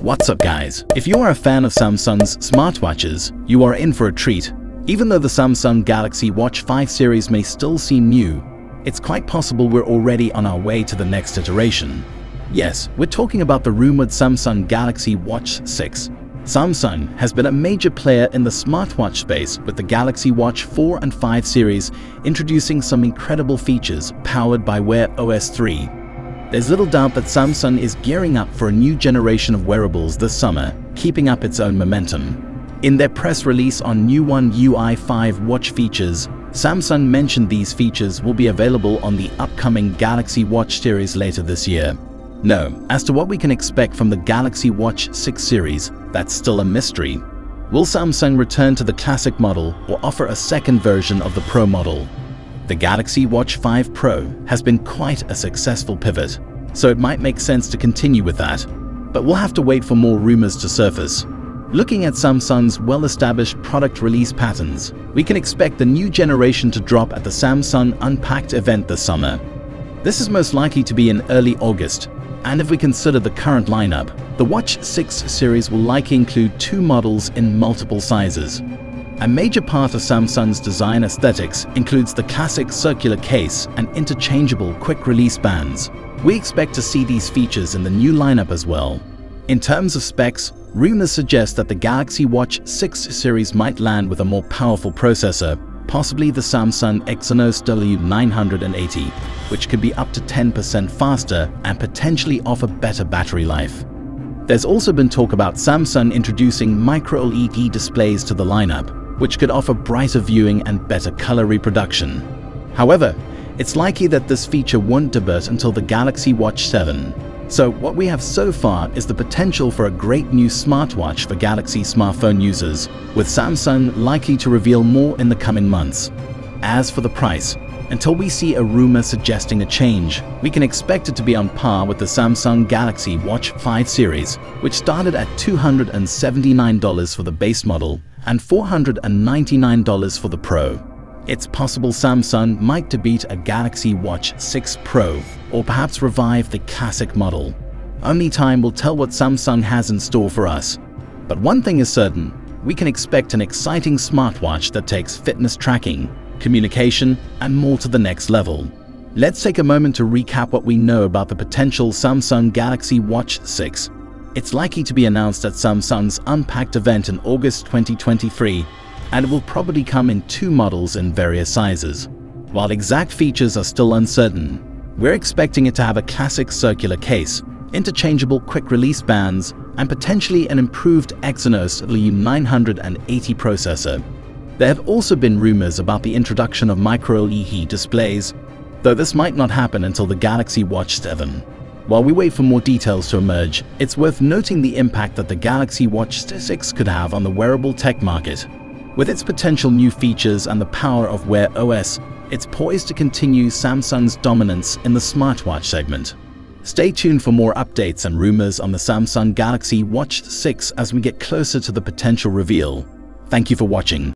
What's up guys? If you are a fan of Samsung's smartwatches, you are in for a treat. Even though the Samsung Galaxy Watch 5 series may still seem new, it's quite possible we're already on our way to the next iteration. Yes, we're talking about the rumored Samsung Galaxy Watch 6. Samsung has been a major player in the smartwatch space with the Galaxy Watch 4 and 5 series introducing some incredible features powered by Wear OS 3. There's little doubt that Samsung is gearing up for a new generation of wearables this summer, keeping up its own momentum. In their press release on new One UI 5 watch features, Samsung mentioned these features will be available on the upcoming Galaxy Watch series later this year. No, as to what we can expect from the Galaxy Watch 6 series, that's still a mystery. Will Samsung return to the classic model or offer a second version of the Pro model? The Galaxy Watch 5 Pro has been quite a successful pivot, so it might make sense to continue with that, but we'll have to wait for more rumors to surface. Looking at Samsung's well-established product release patterns, we can expect the new generation to drop at the Samsung Unpacked event this summer. This is most likely to be in early August, and if we consider the current lineup, the Watch 6 series will likely include two models in multiple sizes. A major part of Samsung's design aesthetics includes the classic circular case and interchangeable quick-release bands. We expect to see these features in the new lineup as well. In terms of specs, rumors suggest that the Galaxy Watch 6 series might land with a more powerful processor, possibly the Samsung Exynos W980, which could be up to 10% faster and potentially offer better battery life. There's also been talk about Samsung introducing micro-LED displays to the lineup, which could offer brighter viewing and better color reproduction. However, it's likely that this feature won't debut until the Galaxy Watch 7. So what we have so far is the potential for a great new smartwatch for Galaxy smartphone users, with Samsung likely to reveal more in the coming months. As for the price, until we see a rumor suggesting a change, we can expect it to be on par with the Samsung Galaxy Watch 5 series, which started at $279 for the base model and $499 for the Pro. It's possible Samsung might debut a Galaxy Watch 6 Pro, or perhaps revive the classic model. Only time will tell what Samsung has in store for us. But one thing is certain, we can expect an exciting smartwatch that takes fitness tracking, communication, and more to the next level. Let's take a moment to recap what we know about the potential Samsung Galaxy Watch 6. It's likely to be announced at Samsung's Unpacked event in August 2023, and it will probably come in two models in various sizes. While exact features are still uncertain, we're expecting it to have a classic circular case, interchangeable quick-release bands, and potentially an improved Exynos W980 processor. There have also been rumors about the introduction of micro-LED displays, though this might not happen until the Galaxy Watch 7. While we wait for more details to emerge, it's worth noting the impact that the Galaxy Watch 6 could have on the wearable tech market. With its potential new features and the power of Wear OS, it's poised to continue Samsung's dominance in the smartwatch segment. Stay tuned for more updates and rumors on the Samsung Galaxy Watch 6 as we get closer to the potential reveal. Thank you for watching.